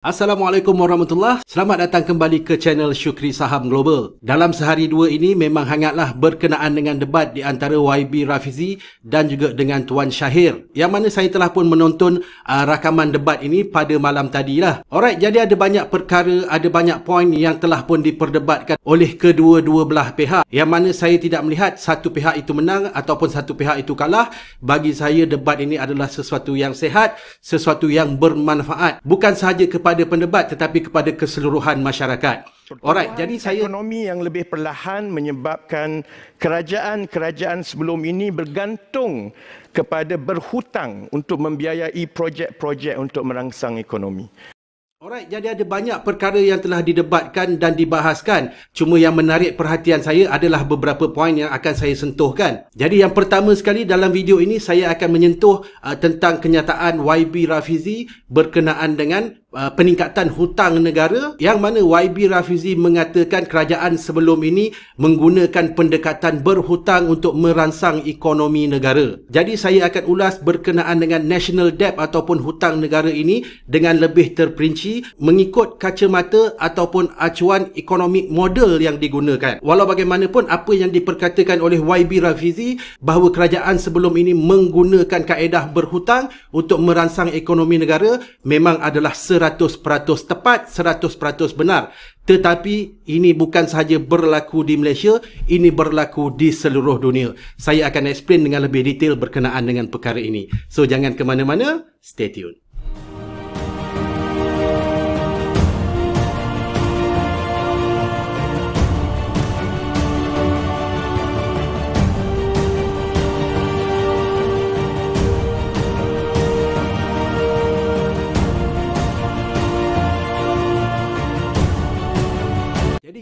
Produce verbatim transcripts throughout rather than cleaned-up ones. Assalamualaikum warahmatullahi. Selamat datang kembali ke channel Syukri Saham Global. Dalam sehari dua ini memang hangatlah berkenaan dengan debat di antara Y B Rafizi dan juga dengan Tuan Shahir, yang mana saya telah pun menonton uh, rakaman debat ini pada malam tadilah. Alright, jadi ada banyak perkara, ada banyak poin yang telah pun diperdebatkan oleh kedua-dua belah pihak, yang mana saya tidak melihat satu pihak itu menang ataupun satu pihak itu kalah. Bagi saya debat ini adalah sesuatu yang sehat, sesuatu yang bermanfaat, bukan sahaja kepada kepada pendebat tetapi kepada keseluruhan masyarakat. Alright, jadi saya ekonomi yang lebih perlahan menyebabkan kerajaan-kerajaan sebelum ini bergantung kepada berhutang untuk membiayai projek-projek untuk merangsang ekonomi. Alright, jadi ada banyak perkara yang telah didebatkan dan dibahaskan. Cuma yang menarik perhatian saya adalah beberapa poin yang akan saya sentuhkan. Jadi yang pertama sekali dalam video ini saya akan menyentuh uh, tentang kenyataan Y B Rafizi berkenaan dengan uh, peningkatan hutang negara, yang mana Y B Rafizi mengatakan kerajaan sebelum ini menggunakan pendekatan berhutang untuk merangsang ekonomi negara. Jadi saya akan ulas berkenaan dengan National Debt ataupun hutang negara ini dengan lebih terperinci mengikut kacamata ataupun acuan ekonomi model yang digunakan. Walau bagaimanapun, apa yang diperkatakan oleh Y B Rafizi bahawa kerajaan sebelum ini menggunakan kaedah berhutang untuk merangsang ekonomi negara memang adalah seratus peratus tepat, seratus peratus benar. Tetapi ini bukan sahaja berlaku di Malaysia, ini berlaku di seluruh dunia. Saya akan explain dengan lebih detail berkenaan dengan perkara ini. So jangan ke mana-mana, stay tune.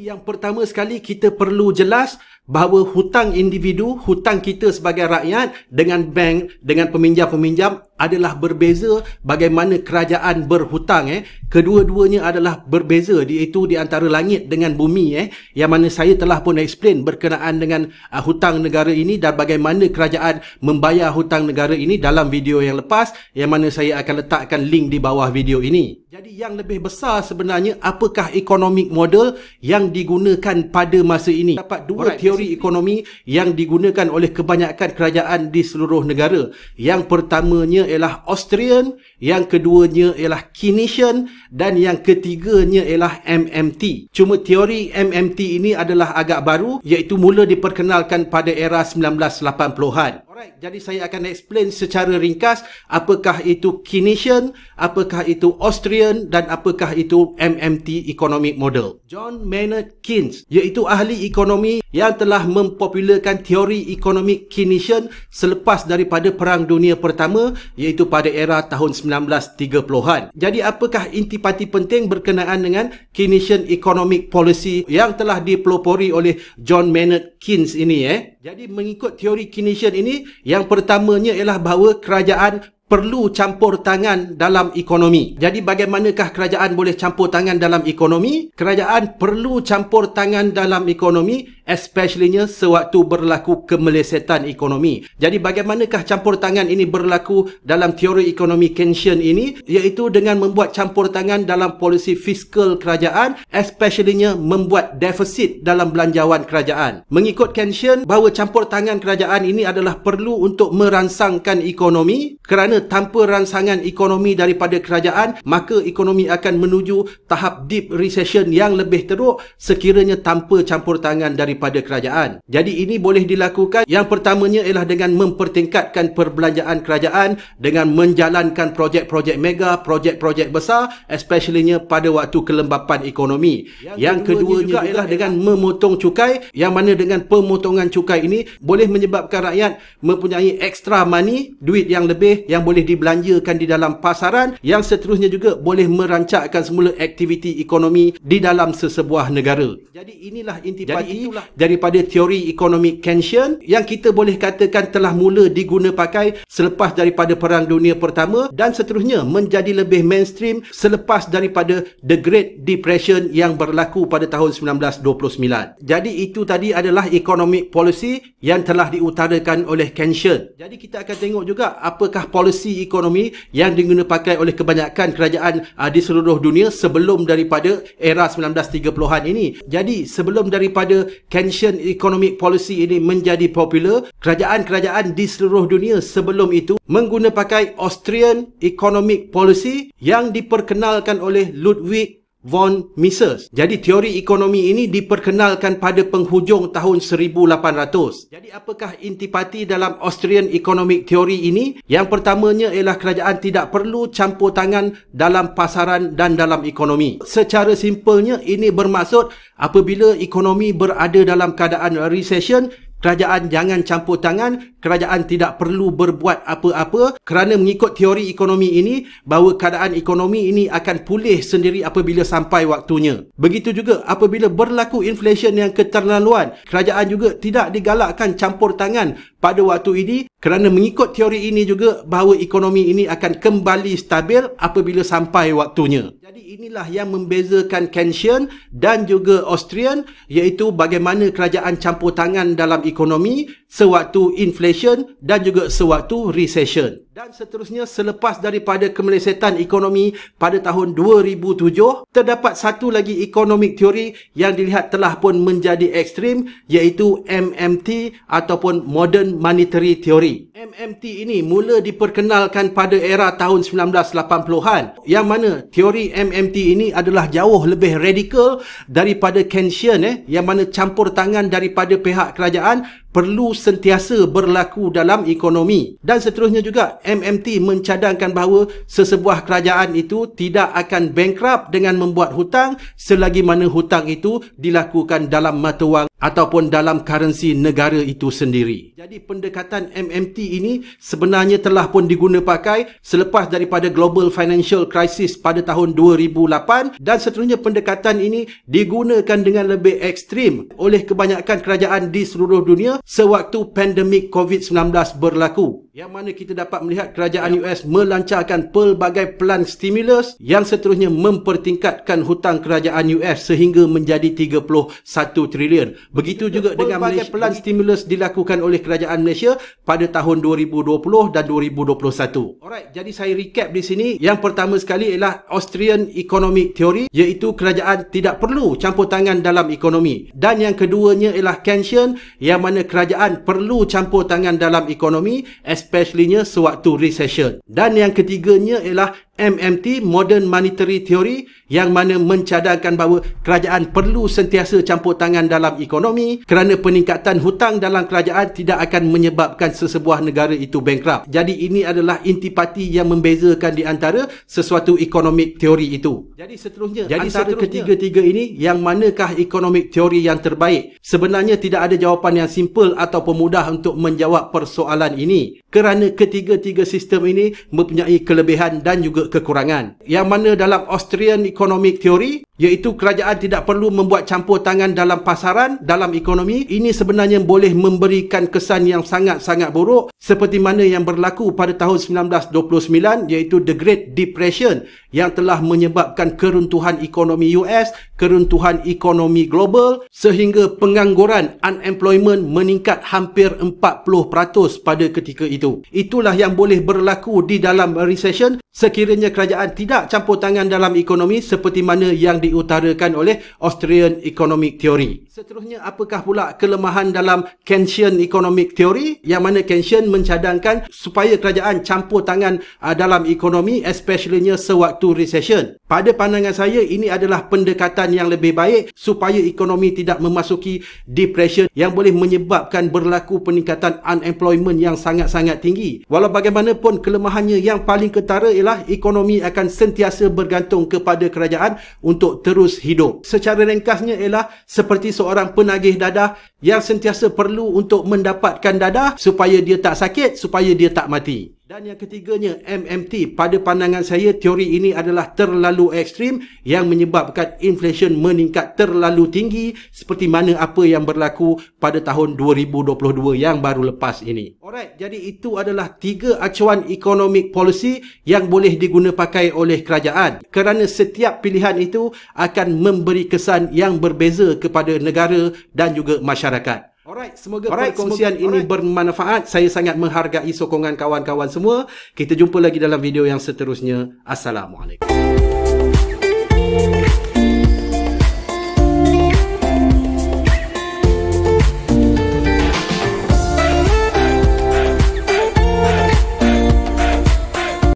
Yang pertama sekali, kita perlu jelas bahawa hutang individu, hutang kita sebagai rakyat dengan bank, dengan peminjam-peminjam adalah berbeza bagaimana kerajaan berhutang. eh. Kedua-duanya adalah berbeza, iaitu di antara langit dengan bumi. eh. Yang mana saya telah pun explain berkenaan dengan uh, hutang negara ini dan bagaimana kerajaan membayar hutang negara ini dalam video yang lepas, yang mana saya akan letakkan link di bawah video ini. Jadi yang lebih besar sebenarnya, apakah economic model yang digunakan pada masa ini? Dapat dua teori ekonomi yang digunakan oleh kebanyakan kerajaan di seluruh negara. Yang pertamanya ialah Austrian, yang keduanya ialah Keynesian dan yang ketiganya ialah M M T. Cuma teori M M T ini adalah agak baru, iaitu mula diperkenalkan pada era sembilan belas lapan puluhan. Alright, jadi saya akan explain secara ringkas apakah itu Keynesian, apakah itu Austrian dan apakah itu M M T Economic Model. John Maynard Keynes, iaitu ahli ekonomi yang telah mempopularkan teori ekonomi Keynesian selepas daripada Perang Dunia Pertama, iaitu pada era tahun sembilan belas tiga puluhan. Jadi apakah intipati penting berkenaan dengan Keynesian Economic Policy yang telah dipelopori oleh John Maynard Keynes ini? eh? Jadi mengikut teori Keynesian ini, yang pertamanya ialah bahawa kerajaan perlu campur tangan dalam ekonomi. Jadi bagaimanakah kerajaan boleh campur tangan dalam ekonomi? Kerajaan perlu campur tangan dalam ekonomi, especiallynya sewaktu berlaku kemelesetan ekonomi. Jadi bagaimanakah campur tangan ini berlaku dalam teori ekonomi Keynesian ini? Iaitu dengan membuat campur tangan dalam polisi fiskal kerajaan, especiallynya membuat defisit dalam belanjawan kerajaan. Mengikut Keynesian, bahawa campur tangan kerajaan ini adalah perlu untuk merangsangkan ekonomi, kerana tanpa rangsangan ekonomi daripada kerajaan, maka ekonomi akan menuju tahap deep recession yang lebih teruk sekiranya tanpa campur tangan daripada kerajaan. Jadi ini boleh dilakukan, yang pertamanya ialah dengan mempertingkatkan perbelanjaan kerajaan dengan menjalankan projek-projek mega, projek-projek besar, especiallynya pada waktu kelembapan ekonomi. Yang, yang kedua juga ialah dengan memotong cukai, yang mana dengan pemotongan cukai ini boleh menyebabkan rakyat mempunyai extra money, duit yang lebih yang boleh dibelanjakan di dalam pasaran, yang seterusnya juga boleh merancakkan semula aktiviti ekonomi di dalam sesebuah negara. Jadi inilah intipati daripada teori ekonomi Keynesian yang kita boleh katakan telah mula diguna pakai selepas daripada Perang Dunia Pertama dan seterusnya menjadi lebih mainstream selepas daripada The Great Depression yang berlaku pada tahun seribu sembilan ratus dua puluh sembilan. Jadi itu tadi adalah economic policy yang telah diutarakan oleh Keynesian. Jadi kita akan tengok juga apakah polisi ekonomi yang diguna pakai oleh kebanyakan kerajaan uh, di seluruh dunia sebelum daripada era seribu sembilan ratus tiga puluhan ini. Jadi sebelum daripada Keynesian economic policy ini menjadi popular, kerajaan-kerajaan di seluruh dunia sebelum itu menggunakan pakai Austrian economic policy yang diperkenalkan oleh Ludwig von Mises. Jadi teori ekonomi ini diperkenalkan pada penghujung tahun seribu lapan ratus. Jadi apakah intipati dalam Austrian economic theory ini? Yang pertamanya ialah kerajaan tidak perlu campur tangan dalam pasaran dan dalam ekonomi. Secara simpelnya ini bermaksud apabila ekonomi berada dalam keadaan recession, kerajaan jangan campur tangan, kerajaan tidak perlu berbuat apa-apa kerana mengikut teori ekonomi ini bahawa keadaan ekonomi ini akan pulih sendiri apabila sampai waktunya. Begitu juga apabila berlaku inflation yang keterlaluan, kerajaan juga tidak digalakkan campur tangan pada waktu ini kerana mengikut teori ini juga bahawa ekonomi ini akan kembali stabil apabila sampai waktunya. Jadi inilah yang membezakan Keynesian dan juga Austrian, iaitu bagaimana kerajaan campur tangan dalam ekonomi sewaktu inflation dan juga sewaktu recession. Dan seterusnya, selepas daripada kemelesetan ekonomi pada tahun dua ribu tujuh, terdapat satu lagi economic theory yang dilihat telah pun menjadi ekstrim, iaitu M M T ataupun Modern Monetary Theory. M M T ini mula diperkenalkan pada era tahun seribu sembilan ratus lapan puluhan, yang mana teori M M T ini adalah jauh lebih radikal daripada Keynesian, eh, yang mana campur tangan daripada pihak kerajaan perlu sentiasa berlaku dalam ekonomi. Dan seterusnya juga, M M T mencadangkan bahawa sesebuah kerajaan itu tidak akan bankrupt dengan membuat hutang selagi mana hutang itu dilakukan dalam mata wang ataupun dalam currency negara itu sendiri. Jadi pendekatan M M T ini sebenarnya telah pun diguna pakai selepas daripada Global Financial Crisis pada tahun dua ribu lapan, dan seterusnya pendekatan ini digunakan dengan lebih ekstrim oleh kebanyakan kerajaan di seluruh dunia sewaktu pandemik COVID sembilan belas berlaku, yang mana kita dapat melihat kerajaan U S melancarkan pelbagai pelan stimulus yang seterusnya mempertingkatkan hutang kerajaan U S sehingga menjadi tiga puluh satu trilion. Begitu juga dengan Malaysia, pelbagai pelan stimulus dilakukan oleh kerajaan Malaysia pada tahun dua ribu dua puluh dan dua ribu dua puluh satu. Alright, jadi saya recap di sini. Yang pertama sekali ialah Austrian Economic Theory, iaitu kerajaan tidak perlu campur tangan dalam ekonomi. Dan yang keduanya ialah Keynesian, yang mana kerajaan perlu campur tangan dalam ekonomi, especially-nya sewaktu recession. Dan yang ketiganya ialah M M T, Modern Monetary Theory, yang mana mencadangkan bahawa kerajaan perlu sentiasa campur tangan dalam ekonomi kerana peningkatan hutang dalam kerajaan tidak akan menyebabkan sesebuah negara itu bankrupt. Jadi ini adalah intipati yang membezakan di antara sesuatu economic theory itu. Jadi seterusnya, jadi antara ketiga-tiga ini, yang manakah economic theory yang terbaik? Sebenarnya tidak ada jawapan yang simple ataupun mudah untuk menjawab persoalan ini kerana ketiga-tiga sistem ini mempunyai kelebihan dan juga kekurangan. Yang mana dalam Austrian Economic Theory, iaitu kerajaan tidak perlu membuat campur tangan dalam pasaran, dalam ekonomi, ini sebenarnya boleh memberikan kesan yang sangat-sangat buruk seperti mana yang berlaku pada tahun seribu sembilan ratus dua puluh sembilan, iaitu The Great Depression yang telah menyebabkan keruntuhan ekonomi U S, keruntuhan ekonomi global sehingga pengangguran, unemployment meningkat hampir empat puluh peratus pada ketika itu. Itulah yang boleh berlaku di dalam recession sekiranya kerajaan tidak campur tangan dalam ekonomi seperti mana yang di diutarakan oleh Austrian Economic Theory. Seterusnya, apakah pula kelemahan dalam Keynesian Economic Theory, yang mana Keynesian mencadangkan supaya kerajaan campur tangan uh, dalam ekonomi, especially-nya sewaktu recession. Pada pandangan saya, ini adalah pendekatan yang lebih baik supaya ekonomi tidak memasuki depression yang boleh menyebabkan berlaku peningkatan unemployment yang sangat-sangat tinggi. Walau bagaimanapun, kelemahannya yang paling ketara ialah ekonomi akan sentiasa bergantung kepada kerajaan untuk terus hidup. Secara ringkasnya ialah seperti seorang penagih dadah yang sentiasa perlu untuk mendapatkan dadah supaya dia tak sakit, supaya dia tak mati. Dan yang ketiganya, M M T. Pada pandangan saya, teori ini adalah terlalu ekstrim yang menyebabkan inflation meningkat terlalu tinggi seperti mana apa yang berlaku pada tahun dua ribu dua puluh dua yang baru lepas ini. Alright, jadi itu adalah tiga acuan economic policy yang boleh diguna pakai oleh kerajaan kerana setiap pilihan itu akan memberi kesan yang berbeza kepada negara dan juga masyarakat. Alright, semoga Alright, perkongsian semoga, ini alright. bermanfaat. Saya sangat menghargai sokongan kawan-kawan semua. Kita jumpa lagi dalam video yang seterusnya. Assalamualaikum.